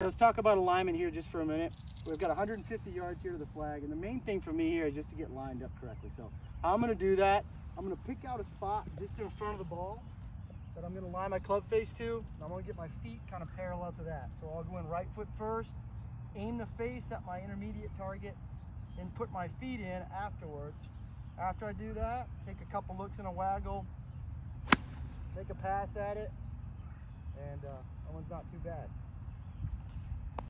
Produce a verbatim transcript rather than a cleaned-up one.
Let's talk about alignment here just for a minute. We've got one hundred fifty yards here to the flag, and the main thing for me here is just to get lined up correctly. So I'm going to do that. I'm going to pick out a spot just in front of the ball that I'm going to line my club face to. And I'm going to get my feet kind of parallel to that. So I'll go in right foot first, aim the face at my intermediate target, and put my feet in afterwards. After I do that, take a couple looks and a waggle, make a pass at it, and uh, that one's not too bad.